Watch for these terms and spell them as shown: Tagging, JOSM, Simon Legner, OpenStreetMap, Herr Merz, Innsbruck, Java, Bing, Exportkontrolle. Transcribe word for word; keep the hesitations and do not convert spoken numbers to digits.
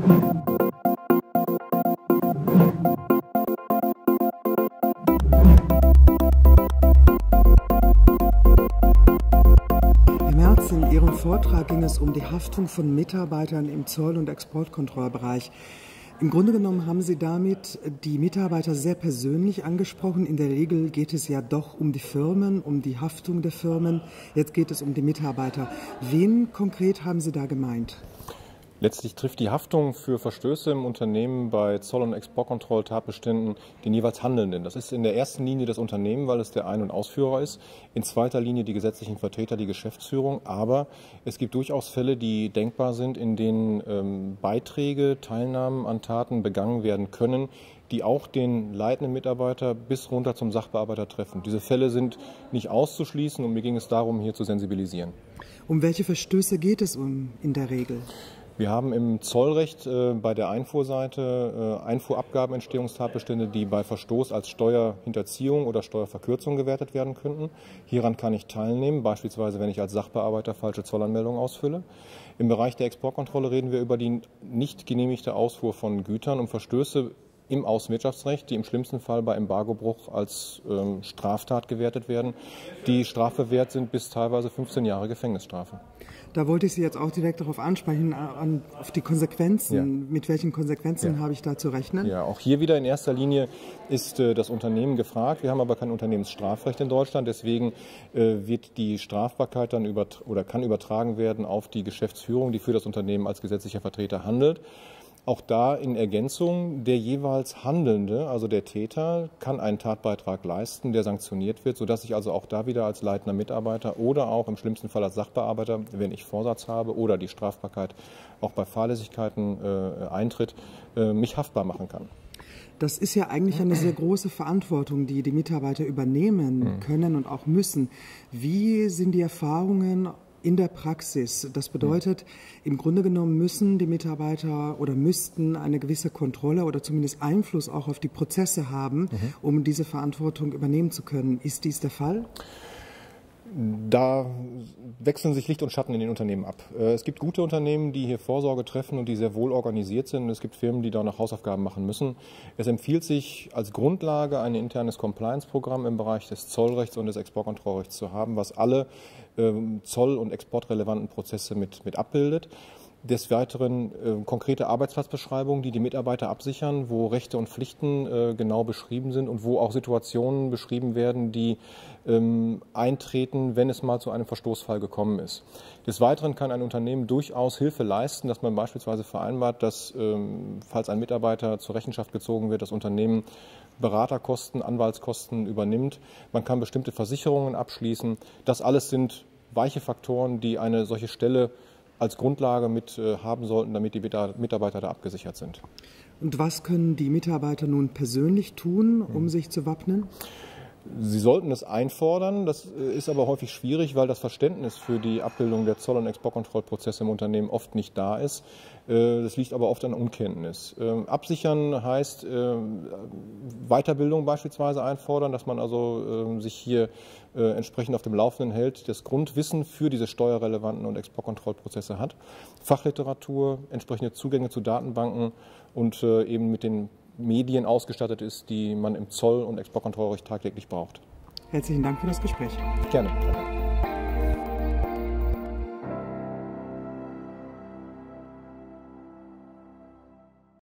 Herr Merz, in Ihrem Vortrag ging es um die Haftung von Mitarbeitern im Zoll- und Exportkontrollbereich. Im Grunde genommen haben Sie damit die Mitarbeiter sehr persönlich angesprochen. In der Regel geht es ja doch um die Firmen, um die Haftung der Firmen. Jetzt geht es um die Mitarbeiter. Wen konkret haben Sie da gemeint? Letztlich trifft die Haftung für Verstöße im Unternehmen bei Zoll- und Exportkontrolltatbeständen den jeweils Handelnden. Das ist in der ersten Linie das Unternehmen, weil es der Ein- und Ausführer ist. In zweiter Linie die gesetzlichen Vertreter, die Geschäftsführung. Aber es gibt durchaus Fälle, die denkbar sind, in denen ähm, Beiträge, Teilnahmen an Taten begangen werden können, die auch den leitenden Mitarbeiter bis runter zum Sachbearbeiter treffen. Diese Fälle sind nicht auszuschließen und mir ging es darum, hier zu sensibilisieren. Um welche Verstöße geht es um in der Regel? Wir haben im Zollrecht äh, bei der Einfuhrseite äh, Einfuhrabgabenentstehungstatbestände, die bei Verstoß als Steuerhinterziehung oder Steuerverkürzung gewertet werden könnten. Hieran kann ich teilnehmen, beispielsweise wenn ich als Sachbearbeiter falsche Zollanmeldungen ausfülle. Im Bereich der Exportkontrolle reden wir über die nicht genehmigte Ausfuhr von Gütern und Verstöße im Außenwirtschaftsrecht, die im schlimmsten Fall bei Embargobruch als ähm, Straftat gewertet werden, die strafbewehrt sind bis teilweise fünfzehn Jahre Gefängnisstrafe. Da wollte ich Sie jetzt auch direkt darauf ansprechen, an, auf die Konsequenzen. Ja. Mit welchen Konsequenzen ja. habe ich da zu rechnen? Ja, auch hier wieder in erster Linie ist äh, das Unternehmen gefragt. Wir haben aber kein Unternehmensstrafrecht in Deutschland, deswegen äh, wird die Strafbarkeit dann über, oder kann übertragen werden auf die Geschäftsführung, die für das Unternehmen als gesetzlicher Vertreter handelt. Auch da in Ergänzung, der jeweils Handelnde, also der Täter, kann einen Tatbeitrag leisten, der sanktioniert wird, sodass ich also auch da wieder als leitender Mitarbeiter oder auch im schlimmsten Fall als Sachbearbeiter, wenn ich Vorsatz habe oder die Strafbarkeit auch bei Fahrlässigkeiten äh, eintritt, äh, mich haftbar machen kann. Das ist ja eigentlich eine sehr große Verantwortung, die die Mitarbeiter übernehmen können und auch müssen. Wie sind die Erfahrungen in der Praxis? Das bedeutet, im Grunde genommen müssen die Mitarbeiter oder müssten eine gewisse Kontrolle oder zumindest Einfluss auch auf die Prozesse haben, um diese Verantwortung übernehmen zu können. Ist dies der Fall? Da wechseln sich Licht und Schatten in den Unternehmen ab. Es gibt gute Unternehmen, die hier Vorsorge treffen und die sehr wohl organisiert sind. Es gibt Firmen, die da noch Hausaufgaben machen müssen. Es empfiehlt sich als Grundlage, ein internes Compliance-Programm im Bereich des Zollrechts und des Exportkontrollrechts zu haben, was alle zoll- und exportrelevanten Prozesse mit, mit abbildet. Des Weiteren äh, konkrete Arbeitsplatzbeschreibungen, die die Mitarbeiter absichern, wo Rechte und Pflichten äh, genau beschrieben sind und wo auch Situationen beschrieben werden, die ähm, eintreten, wenn es mal zu einem Verstoßfall gekommen ist. Des Weiteren kann ein Unternehmen durchaus Hilfe leisten, dass man beispielsweise vereinbart, dass, ähm, falls ein Mitarbeiter zur Rechenschaft gezogen wird, das Unternehmen Beraterkosten, Anwaltskosten übernimmt. Man kann bestimmte Versicherungen abschließen. Das alles sind weiche Faktoren, die eine solche Stelle als Grundlage mit haben sollten, damit die Mitarbeiter da abgesichert sind. Und was können die Mitarbeiter nun persönlich tun, um hm. sich zu wappnen? Sie sollten es einfordern, das ist aber häufig schwierig, weil das Verständnis für die Abbildung der Zoll- und Exportkontrollprozesse im Unternehmen oft nicht da ist. Das liegt aber oft an Unkenntnis. Absichern heißt Weiterbildung beispielsweise einfordern, dass man also sich hier entsprechend auf dem Laufenden hält, das Grundwissen für diese steuerrelevanten und Exportkontrollprozesse hat, Fachliteratur, entsprechende Zugänge zu Datenbanken und eben mit den Medien ausgestattet ist, die man im Zoll- und Exportkontrollrecht tagtäglich braucht. Herzlichen Dank für das Gespräch. Gerne.